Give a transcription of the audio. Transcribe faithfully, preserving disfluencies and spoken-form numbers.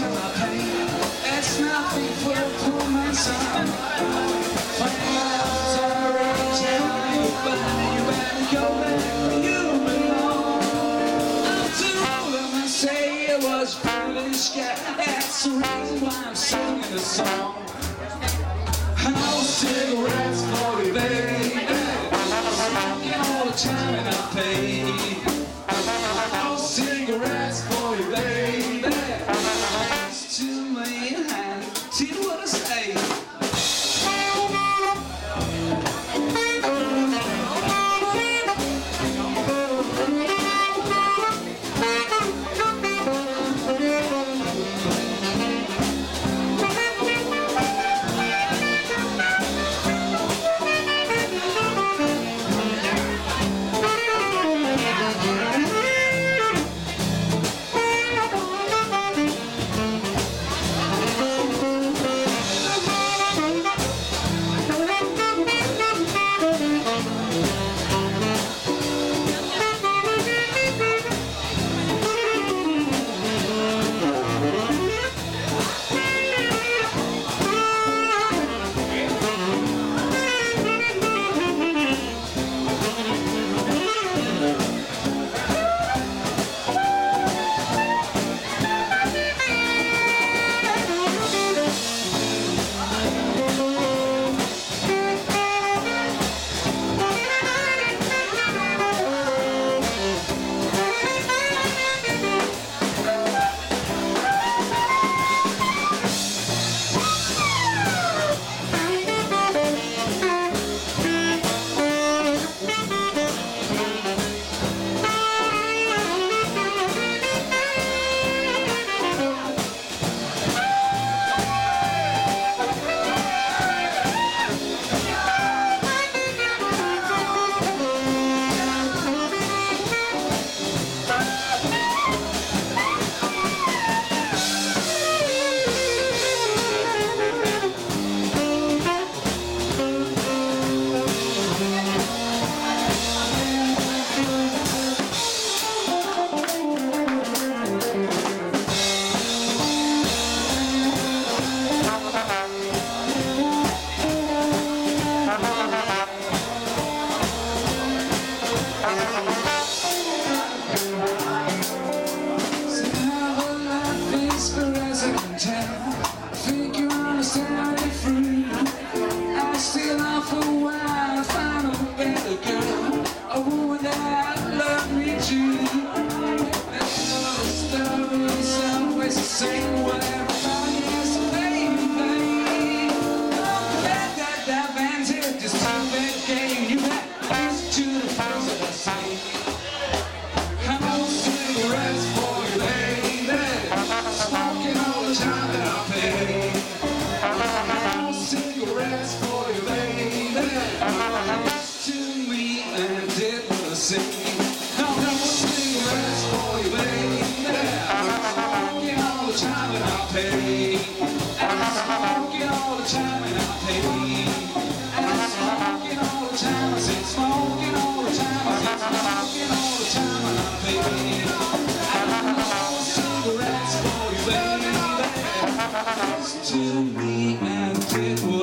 to my pain. It's nothing but for myself. When I'm already telling you about it, you better go back where you belong. I'm too old and I say it was pretty scared. That's the reason why I'm singing this song. House cigarettes for you, baby. I'm smoking all the time and I pay. To me and it was